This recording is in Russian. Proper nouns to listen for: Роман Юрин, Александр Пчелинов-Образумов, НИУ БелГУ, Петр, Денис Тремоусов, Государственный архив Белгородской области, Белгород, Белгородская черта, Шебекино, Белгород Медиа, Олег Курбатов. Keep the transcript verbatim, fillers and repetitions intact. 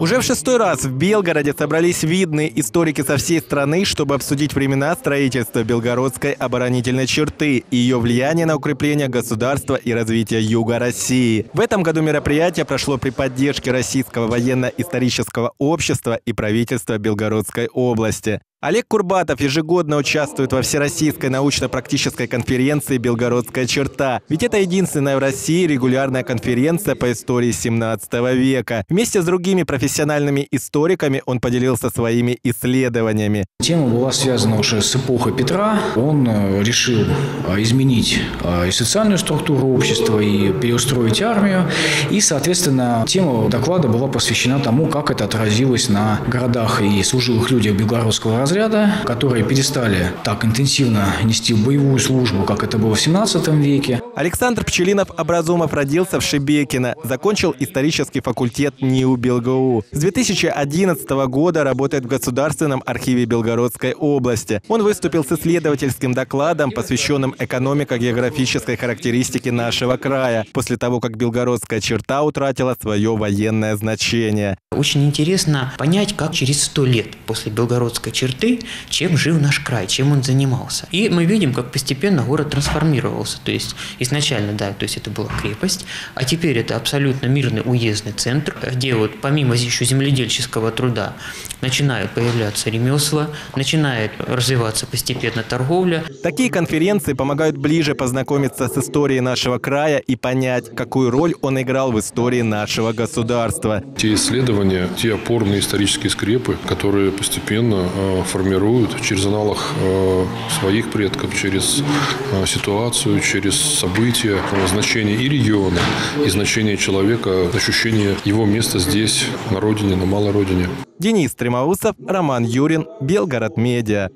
Уже в шестой раз в Белгороде собрались видные историки со всей страны, чтобы обсудить времена строительства Белгородской оборонительной черты и ее влияние на укрепление государства и развитие Юга России. В этом году мероприятие прошло при поддержке Российского военно-исторического общества и правительства Белгородской области. Олег Курбатов ежегодно участвует во Всероссийской научно-практической конференции «Белгородская черта». Ведь это единственная в России регулярная конференция по истории семнадцатого века. Вместе с другими профессиональными историками он поделился своими исследованиями. Тема была связана уже с эпохой Петра. Он решил изменить и социальную структуру общества, и переустроить армию. И, соответственно, тема доклада была посвящена тому, как это отразилось на городах и служилых людях белгородского разряда, которые перестали так интенсивно нести боевую службу, как это было в семнадцатом веке. Александр Пчелинов-Образумов родился в Шебекино, закончил исторический факультет НИУ БелГУ. С две тысячи одиннадцатого года работает в Государственном архиве Белгородской области. Он выступил с исследовательским докладом, посвященным экономико-географической характеристике нашего края, после того, как Белгородская черта утратила свое военное значение. Очень интересно понять, как через сто лет после Белгородской черты, чем жил наш край, чем он занимался. И мы видим, как постепенно город трансформировался. То есть изначально, да, то есть это была крепость, а теперь это абсолютно мирный уездный центр, где вот помимо еще земледельческого труда начинают появляться ремесла, начинает развиваться постепенно торговля. Такие конференции помогают ближе познакомиться с историей нашего края и понять, какую роль он играл в истории нашего государства. Те исследования, те опорные исторические скрепы, которые постепенно э, формируют через аналог э, своих предков, через э, ситуацию, через события, значение и региона, и значение человека, ощущение его места здесь, на родине, на малой родине. Денис Тремоусов, Роман Юрин, Белгород Медиа.